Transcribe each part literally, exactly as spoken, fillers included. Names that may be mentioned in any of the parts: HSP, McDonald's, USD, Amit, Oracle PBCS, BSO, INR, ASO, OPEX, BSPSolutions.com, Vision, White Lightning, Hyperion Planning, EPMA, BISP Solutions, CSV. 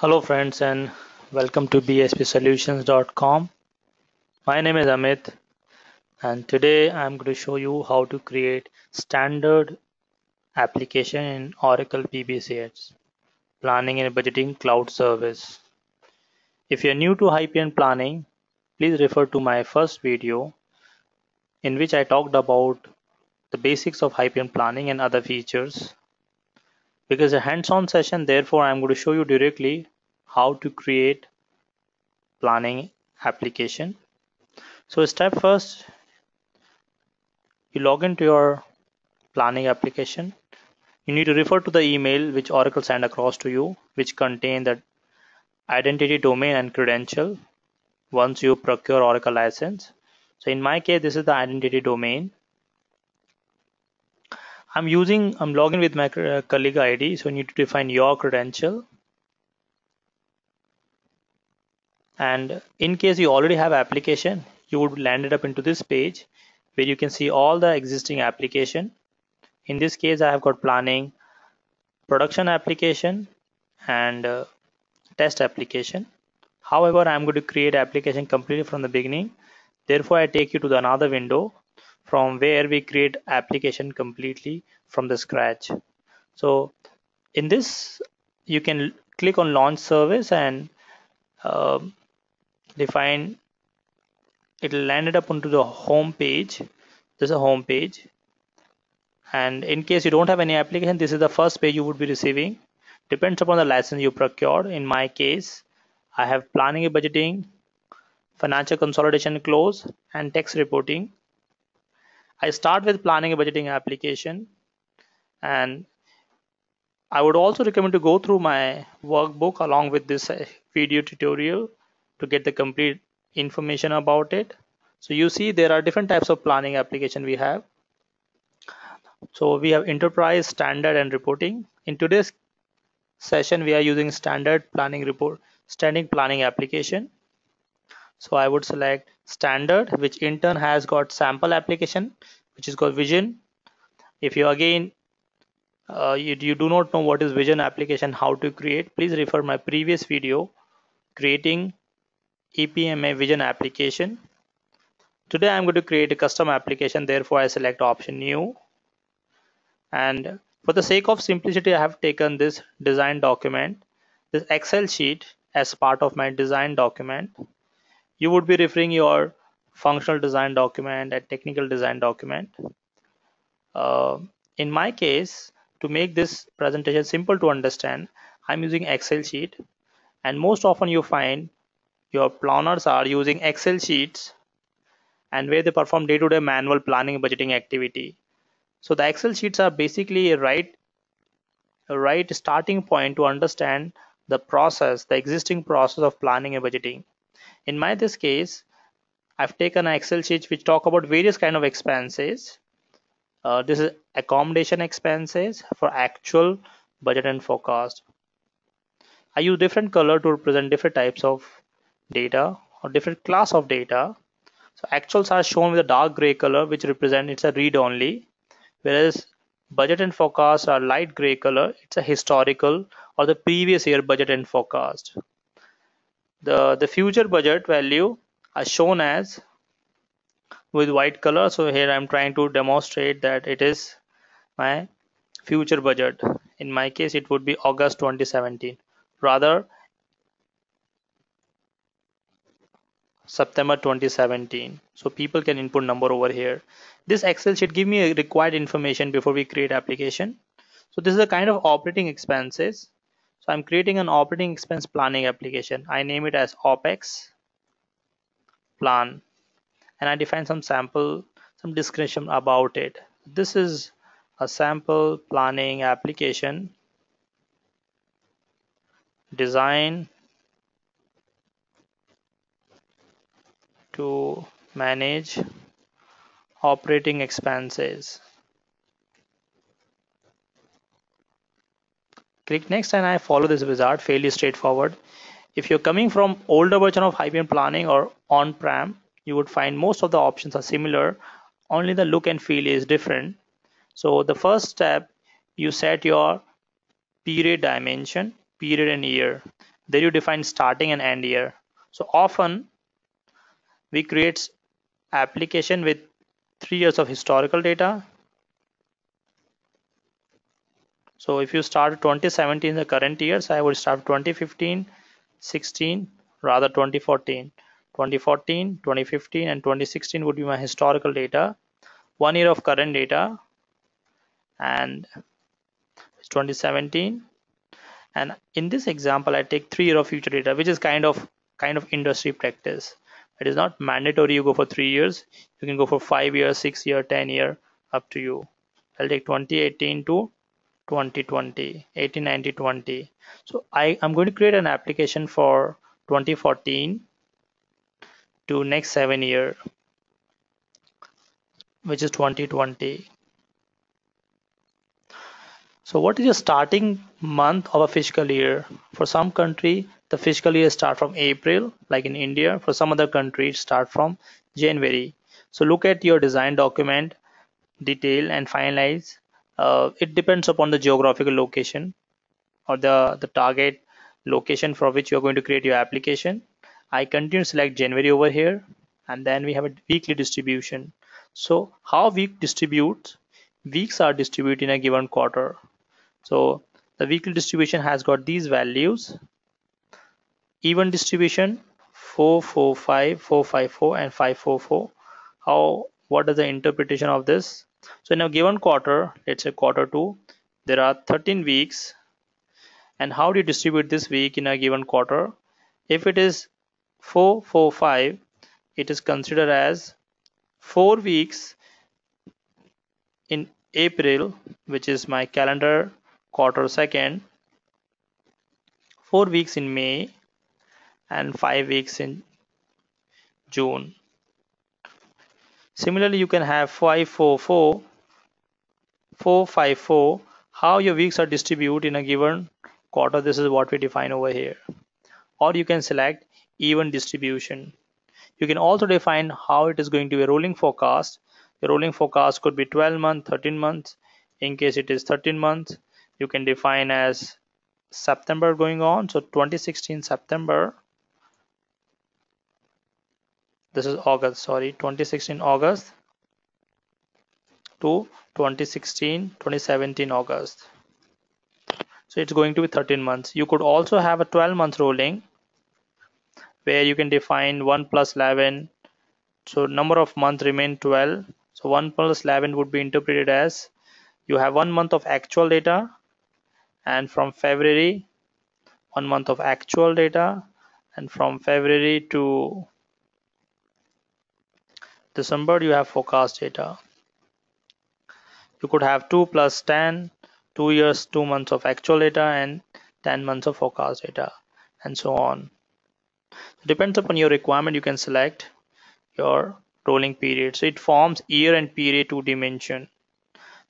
Hello friends and welcome to B S P Solutions dot com. My name is Amit and today I'm going to show you how to create standard application in Oracle P B C S Planning and Budgeting Cloud Service. If you're new to Hyperion Planning, please refer to my first video in which I talked about the basics of Hyperion Planning and other features. Because a hands-on session, therefore I'm going to show you directly how to create planning application. So step first, you log into your planning application. You need to refer to the email which Oracle sent across to you, which contain the identity, domain and credential once you procure Oracle license. So in my case, this is the identity domain. I'm using, I'm logging with my colleague I D, so you need to define your credential. And in case you already have application, you would land it up into this page where you can see all the existing application. In this case, I have got planning, production application and uh, test application. However, I'm going to create application completely from the beginning. Therefore, I take you to the another window from where we create application completely from the scratch. So in this, you can click on launch service and uh, define, it will land it up onto the home page. This is a home page. And in case you don't have any application, this is the first page you would be receiving. Depends upon the license you procured. In my case, I have planning and budgeting, financial consolidation close and tax reporting. I start with planning and budgeting application, and I would also recommend to go through my workbook along with this video tutorial to get the complete information about it. So you see there are different types of planning application we have. So we have enterprise, standard and reporting. In today's session, we are using standard planning report, standard planning application. So I would select standard, which in turn has got sample application, which is called Vision. If you again, uh, you, you do not know what is Vision application, how to create, please refer my previous video, creating E P M A Vision application. Today I'm going to create a custom application. Therefore I select option new. And for the sake of simplicity, I have taken this design document, this Excel sheet as part of my design document. You would be referring your functional design document and technical design document. Uh, in my case, to make this presentation simple to understand, I'm using Excel sheet, and most often you find your planners are using Excel sheets and where they perform day-to-day manual planning and budgeting activity. So the Excel sheets are basically a right, a right starting point to understand the process, the existing process of planning and budgeting. In my this case, I've taken an Excel sheet which talk about various kind of expenses. Uh, this is accommodation expenses for actual budget and forecast. I use different color to represent different types of data or different class of data. So actuals are shown with a dark gray color, which represent it's a read only, whereas budget and forecast are light gray color. It's a historical or the previous year budget and forecast. The, the future budget value are shown as with white color. So here I'm trying to demonstrate that it is my future budget. In my case, it would be August twenty seventeen, rather September twenty seventeen. So people can input number over here. This Excel sheet give me a required information before we create application. So this is a kind of operating expenses. So I'm creating an operating expense planning application. I name it as OPEX plan, and I define some sample, some description about it. This is a sample planning application designed to manage operating expenses. Click next and I follow this wizard, fairly straightforward. If you're coming from older version of Hyperion Planning or on-prem, you would find most of the options are similar, only the look and feel is different. So the first step, you set your period dimension, period and year. There you define starting and end year. So often we create application with three years of historical data. So if you start twenty seventeen, the current year, so I would start twenty fifteen, sixteen, rather twenty fourteen. twenty fourteen, twenty fifteen and twenty sixteen would be my historical data. One year of current data, and it's twenty seventeen. And in this example, I take three year of future data, which is kind of kind of industry practice. It is not mandatory you go for three years. You can go for five years, six year, ten year, up to you. I'll take twenty eighteen to twenty twenty, eighteen, nineteen, twenty. So I am going to create an application for twenty fourteen to next seven year, which is twenty twenty. So what is your starting month of a fiscal year? For some country, the fiscal year start from April, like in India. For some other country, it start from January. So look at your design document detail and finalize. Uh, it depends upon the geographical location or the, the target location for which you're going to create your application. I continue to select January over here, and then we have a weekly distribution. So how week distributes, weeks are distributed in a given quarter. So the weekly distribution has got these values: even distribution four four five, four five four and five four four. How, what is the interpretation of this? So in a given quarter, let's say quarter two, there are thirteen weeks. And how do you distribute this week in a given quarter? If it is four four five, it is considered as four weeks in April, which is my calendar quarter second, four weeks in May, and five weeks in June. Similarly, you can have five four four, four five four. How your weeks are distributed in a given quarter, this is what we define over here. Or you can select even distribution. You can also define how it is going to be a rolling forecast. The rolling forecast could be twelve months, thirteen months. In case it is thirteen months, you can define as September going on. So twenty sixteen September, this is August, sorry, twenty sixteen August to twenty sixteen, twenty seventeen August. So it's going to be thirteen months. You could also have a twelve month rolling where you can define one plus eleven. So number of months remain twelve. So one plus eleven would be interpreted as you have one month of actual data, and from February, one month of actual data, and from February to December, you have forecast data. You could have two plus ten, two years, two months of actual data, and ten months of forecast data, and so on. It depends upon your requirement, you can select your rolling period. So it forms year and period two dimension.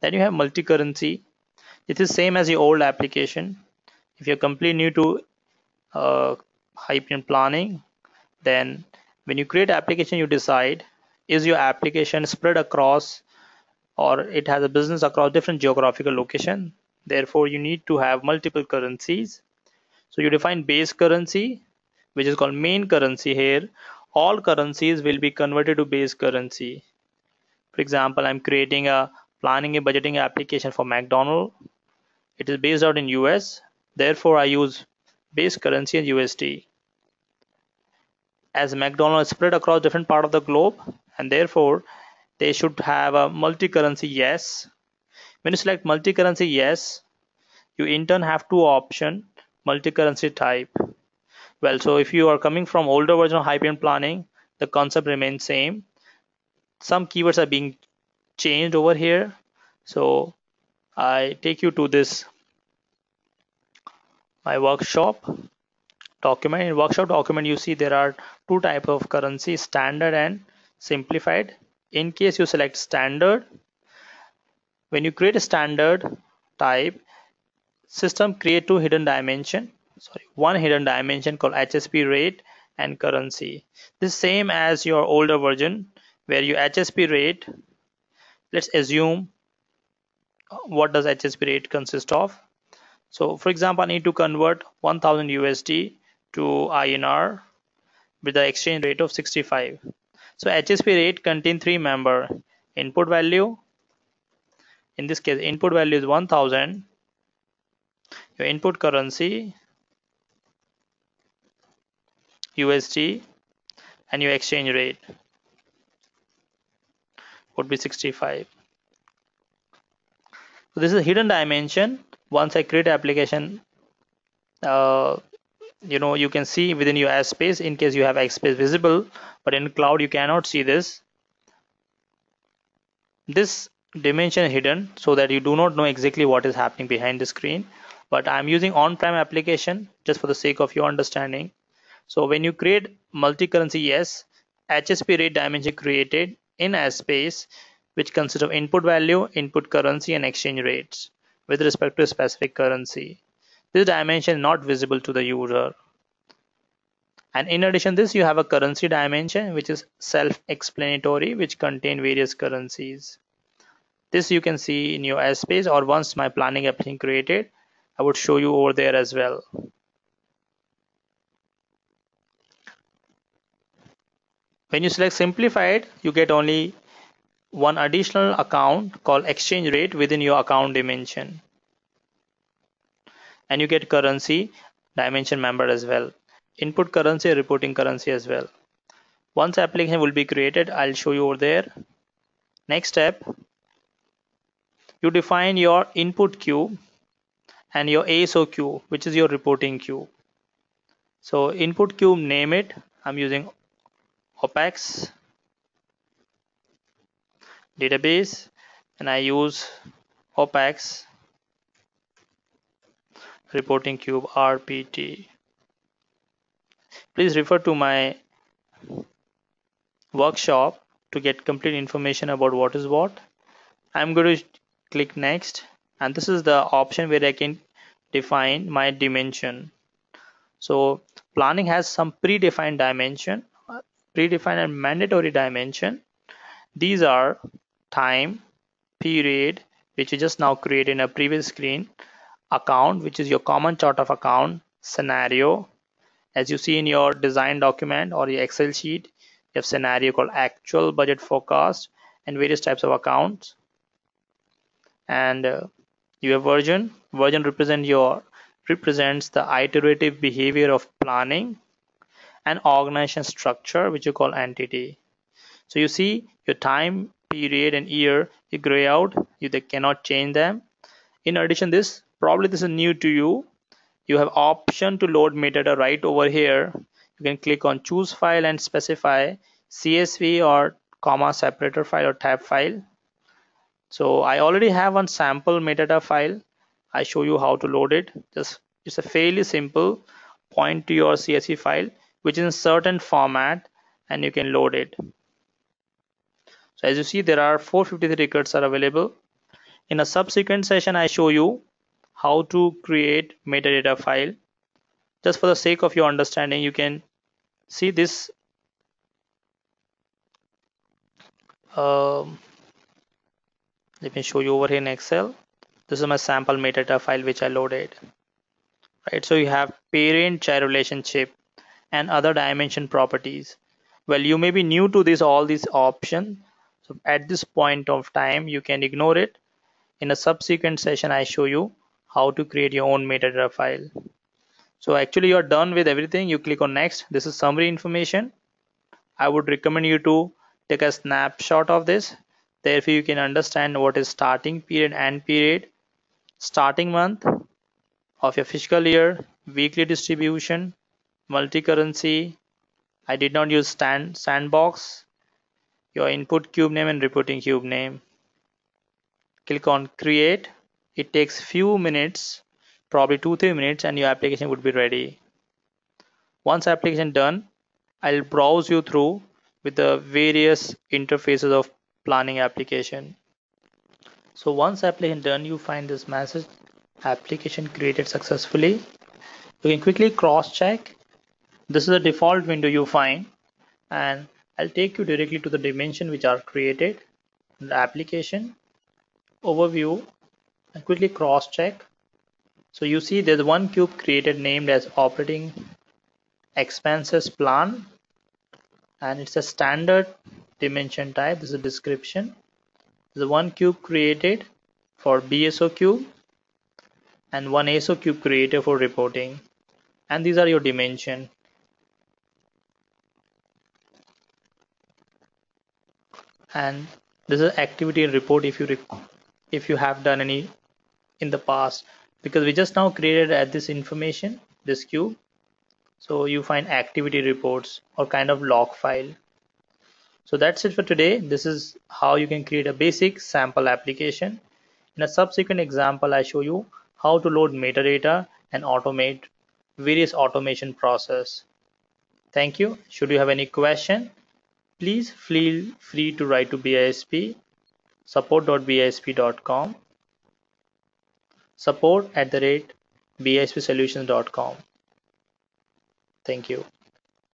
Then you have multi-currency. It is same as your old application. If you're completely new to uh, Hyperion Planning, then when you create application, you decide, is your application spread across or it has a business across different geographical location. Therefore, you need to have multiple currencies. So you define base currency, which is called main currency here. All currencies will be converted to base currency. For example, I'm creating a planning and budgeting application for McDonald's. It is based out in U S. Therefore, I use base currency and U S D. As McDonald's spread across different parts of the globe, and therefore they should have a multi-currency yes. When you select multi-currency yes, you in turn have two options, multi-currency type. Well, so if you are coming from older version of Hyperion Planning, the concept remains same. Some keywords are being changed over here. So I take you to this, my workshop document. In workshop document, you see there are two types of currency, standard and simplified. In case you select standard, when you create a standard type, system create two hidden dimension. Sorry, one hidden dimension called H S P rate and currency. This is same as your older version where your H S P rate, let's assume, what does H S P rate consist of? So for example, I need to convert one thousand U S D to I N R with the exchange rate of sixty-five. So H S P rate contains three member: input value. In this case, input value is one thousand. Your input currency U S D, and your exchange rate would be sixty-five. So this is a hidden dimension. Once I create application, uh, you know, you can see within your S space in case you have X space visible, but in cloud you cannot see this. This dimension hidden so that you do not know exactly what is happening behind the screen. But I'm using on-prem application just for the sake of your understanding. So when you create multi-currency, yes, H S P rate dimension created in S space, which consists of input value, input currency, and exchange rates with respect to a specific currency. This dimension not visible to the user. And in addition this, you have a currency dimension, which is self-explanatory, which contain various currencies. This you can see in your S space, or once my planning application created, I would show you over there as well. When you select simplified, you get only one additional account called exchange rate within your account dimension, and you get currency dimension member as well, input currency, reporting currency as well. Once application will be created, I'll show you over there. Next step, you define your input queue and your A S O queue, which is your reporting queue. So input queue, name it, I'm using OPEX database, and I use OPEX reporting cube R P T. Please refer to my workshop to get complete information about what is what. I'm going to click next, and this is the option where I can define my dimension. So planning has some predefined dimension, predefined and mandatory dimension. These are time, period, which you just now created in a previous screen, account, which is your common chart of account, scenario, as you see in your design document or your Excel sheet. You have scenario called actual, budget, forecast, and various types of accounts. And uh, you have version. Version represent your represents the iterative behavior of planning, and organization structure, which you call entity. So you see your time, period, and year, you gray out, you they cannot change them. In addition this, probably this is new to you, you have option to load metadata right over here. You can click on choose file and specify C S V or comma separator file or tab file. So I already have one sample metadata file. I show you how to load it. Just it's a fairly simple, point to your C S V file, which is in certain format, and you can load it. So as you see, there are four hundred fifty-three records are available. In a subsequent session, I show you how to create metadata file. Just for the sake of your understanding, you can see this um, let me show you over here in Excel. This is my sample metadata file which I loaded. Right, so you have parent child relationship and other dimension properties. Well, you may be new to this, all these options. So at this point of time, you can ignore it. In a subsequent session, I show you how to create your own metadata file. So actually you're done with everything. You click on next. This is summary information. I would recommend you to take a snapshot of this. Therefore you can understand what is starting period, end period, starting month of your fiscal year, weekly distribution, multi-currency. I did not use stand, sandbox. Your input cube name and reporting cube name. Click on create. It takes few minutes, probably two three minutes, and your application would be ready. Once application done, I'll browse you through with the various interfaces of planning application. So once application done, you find this message, application created successfully. You can quickly cross check. This is the default window you find, and I'll take you directly to the dimension which are created in the application overview. And quickly cross check. So you see there's one cube created named as operating expenses plan, and it's a standard dimension type. This is a description. This is one cube created for B S O cube and one A S O cube created for reporting, and these are your dimension. And this is activity and report if you if you have done any in the past, because we just now created at this information, this cube. So you find activity reports or kind of log file. So that's it for today. This is how you can create a basic sample application. In a subsequent example, I show you how to load metadata and automate various automation process. Thank you. Should you have any question, please feel free to write to B I S P support dot bisp dot com, support at the rate B S P Solutions dot com. Thank you.